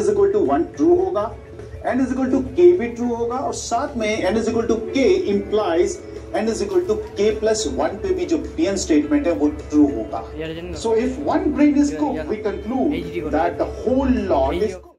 Is equal to 1 true होगा, and is equal to K भी true होगा, और साथ में and is equal to K implies and is equal to K plus 1 पे भी जो पीएन स्टेटमेंट है वो ट्रू होगा. So if one bread is cooked we conclude that the whole lot is